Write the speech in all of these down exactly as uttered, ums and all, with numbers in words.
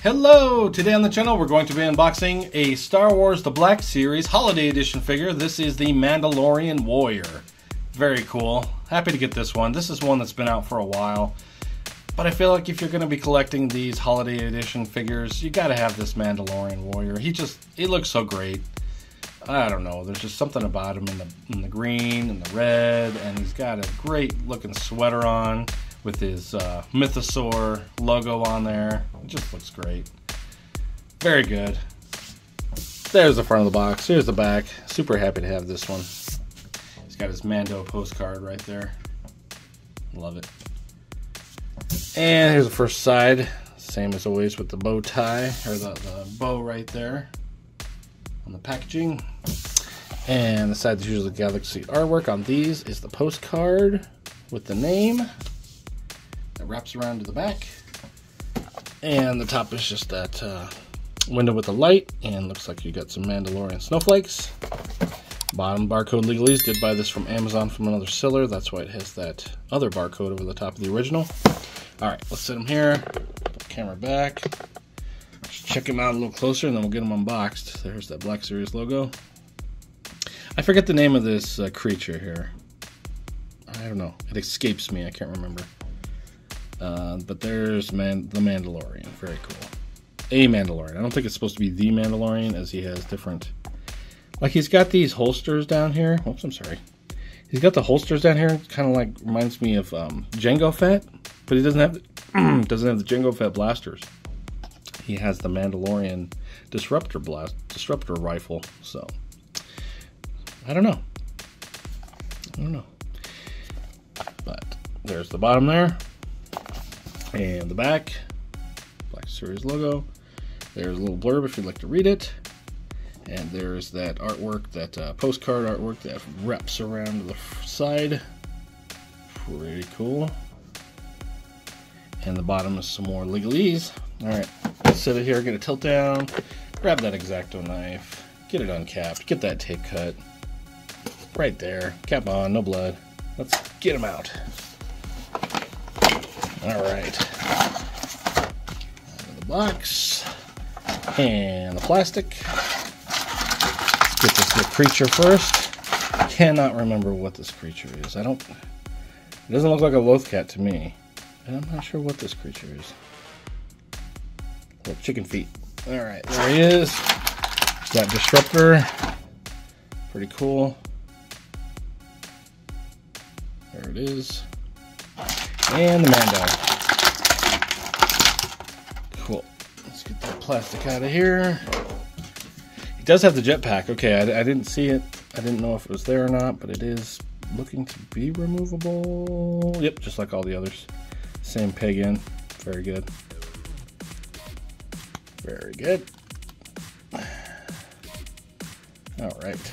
Hello! Today on the channel we're going to be unboxing a Star Wars The Black Series Holiday Edition figure. This is the Mandalorian Warrior. Very cool. Happy to get this one. This is one that's been out for a while. But I feel like if you're going to be collecting these Holiday Edition figures, you gotta have this Mandalorian Warrior. He just, he looks so great. I don't know, there's just something about him in the, in the green and the red, and he's got a great looking sweater on with his uh, Mythosaur logo on there. It just looks great. Very good. There's the front of the box. Here's the back. Super happy to have this one. He's got his Mando postcard right there. Love it. And here's the first side. Same as always with the bow tie, or the, the bow right there on the packaging. And the side that's usually Galaxy artwork on these is the postcard with the name. It wraps around to the back, and the top is just that uh, window with the light, and looks like you got some Mandalorian snowflakes. Bottom barcode legalese, did buy this from Amazon from another seller, that's why it has that other barcode over the top of the original. Alright, let's set him here, camera back, just check him out a little closer and then we'll get him unboxed. There's that Black Series logo. I forget the name of this uh, creature here, I don't know, it escapes me, I can't remember. Uh, but there's man the Mandalorian. Very cool. A Mandalorian. I don't think it's supposed to be the Mandalorian, as he has different... Like, he's got these holsters down here. Oops, I'm sorry. He's got the holsters down here. Kind of like reminds me of um, Jango Fett, but he doesn't have the, doesn't have the Jango Fett blasters. He has the Mandalorian disruptor blast disruptor rifle. So I don't know. I don't know. But there's the bottom there. And the back, Black Series logo. There's a little blurb if you'd like to read it. And there's that artwork, that uh, postcard artwork that wraps around the side. Pretty cool. And the bottom is some more legalese. All right, let's sit it here, get a tilt down, grab that X-Acto knife, get it uncapped, get that tape cut. Right there, cap on, no blood. Let's get him out. All right, out of the box and the plastic. Let's get this little creature first. I cannot remember what this creature is. I don't. It doesn't look like a Loth Cat to me, and I'm not sure what this creature is. Little chicken feet. All right, there he is. That disruptor. Pretty cool. There it is. And the Mando. Cool. Let's get that plastic out of here. It does have the jetpack. Okay, I, I didn't see it. I didn't know if it was there or not, but it is looking to be removable. Yep, just like all the others. Same peg in. Very good. Very good. All right.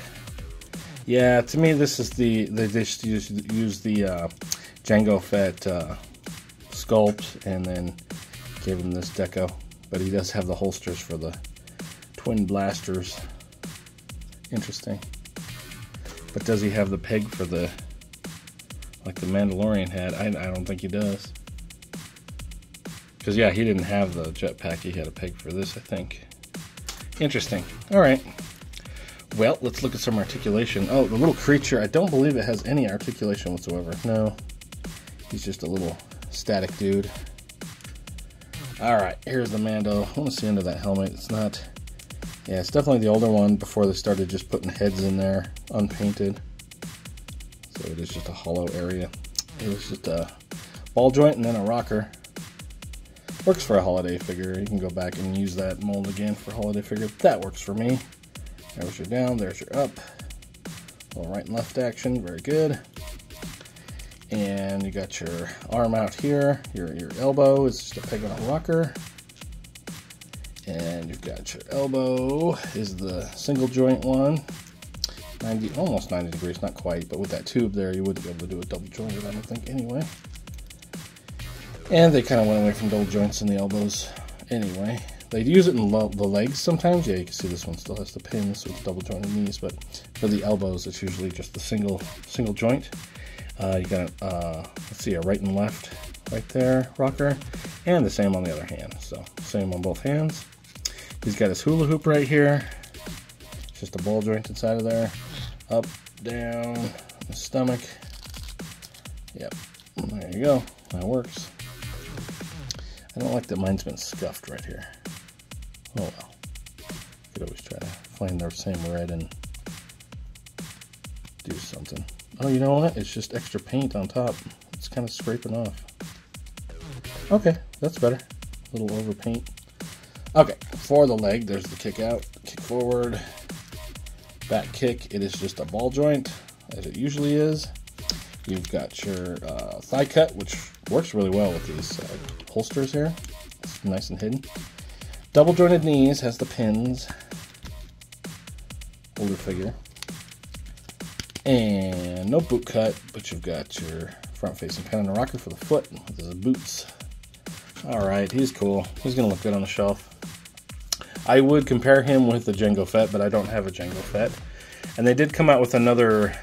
Yeah, to me, this is the... They just use, use the... Uh, Jango Fett uh, sculpt, and then gave him this deco, but he does have the holsters for the twin blasters. Interesting. But does he have the peg for the, like the Mandalorian had? I, I don't think he does. Because yeah, he didn't have the jetpack, he had a peg for this, I think. Interesting. All right. Well, let's look at some articulation. Oh, the little creature, I don't believe it has any articulation whatsoever. No. He's just a little static dude. Alright, here's the Mando. I want to see under that helmet. It's not... Yeah, it's definitely the older one before they started just putting heads in there, unpainted. So it is just a hollow area. It was just a ball joint and then a rocker. Works for a holiday figure. You can go back and use that mold again for holiday figure. That works for me. There's your down, there's your up. A little right and left action, very good. And you got your arm out here, your, your elbow is just a peg on a rocker. And you've got your elbow is the single joint one. ninety, almost ninety degrees, not quite, but with that tube there, you wouldn't be able to do a double jointed, I don't think, anyway. And they kind of went away from double joints in the elbows anyway. They use it in lo the legs sometimes. Yeah, you can see this one still has the pins, so it's double jointed knees, but for the elbows, it's usually just the single single joint. Uh, you got, uh, let's see, a right and left right there rocker, and the same on the other hand. So same on both hands. He's got his hula hoop right here. It's just a ball joint inside of there. Up, down, the stomach. Yep, there you go. That works. I don't like that mine's been scuffed right here. Oh well. Could always try to find the same red and do something. Oh, you know what? It's just extra paint on top. It's kind of scraping off. Okay, that's better. A little over paint. Okay, for the leg, there's the kick out, kick forward, back kick. It is just a ball joint, as it usually is. You've got your uh, thigh cut, which works really well with these uh, holsters here. It's nice and hidden. Double jointed knees, has the pins. Older figure. And no boot cut, but you've got your front facing pen and a rocker for the foot. This is boots. All right, he's cool. He's gonna look good on the shelf. I would compare him with the Jango Fett, but I don't have a Jango Fett. And they did come out with another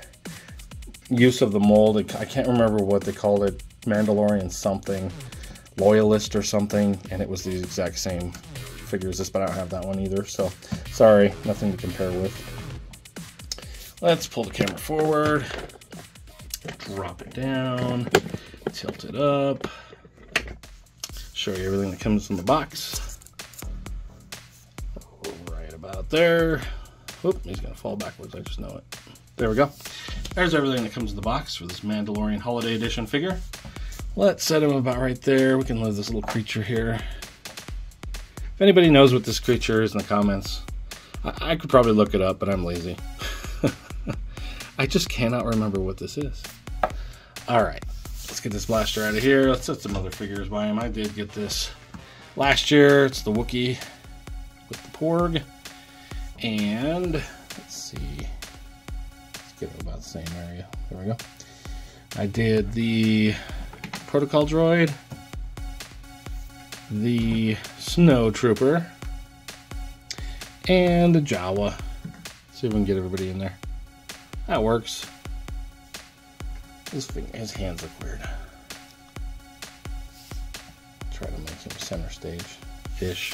use of the mold. I can't remember what they called it, Mandalorian something, Loyalist or something, and it was the exact same figure as this, but I don't have that one either, so sorry, nothing to compare with. Let's pull the camera forward, drop it down, tilt it up, show you everything that comes in the box. Right about there. Whoop, he's gonna fall backwards, I just know it. There we go. There's everything that comes in the box for this Mandalorian Holiday Edition figure. Let's set him about right there. We can leave this little creature here. If anybody knows what this creature is in the comments, I, I could probably look it up, but I'm lazy. I just cannot remember what this is. All right, let's get this blaster out of here. Let's set some other figures by him. I did get this last year. It's the Wookiee with the porg. And let's see. About the same area. There we go. I did the protocol droid, the snow trooper, and the Jawa. Let's see if we can get everybody in there. That works. This thing, his hands look weird. Try to make him center stage-ish.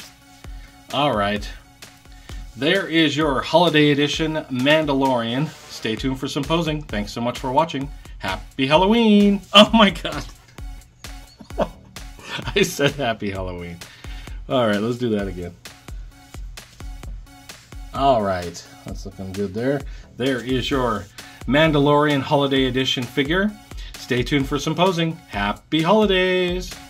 All right. There is your Holiday Edition Mandalorian. Stay tuned for some posing. Thanks so much for watching. Happy Halloween! Oh my god. I said happy Halloween. Alright, let's do that again. Alright, that's looking good there. There is your Mandalorian Holiday Edition figure. Stay tuned for some posing. Happy Holidays!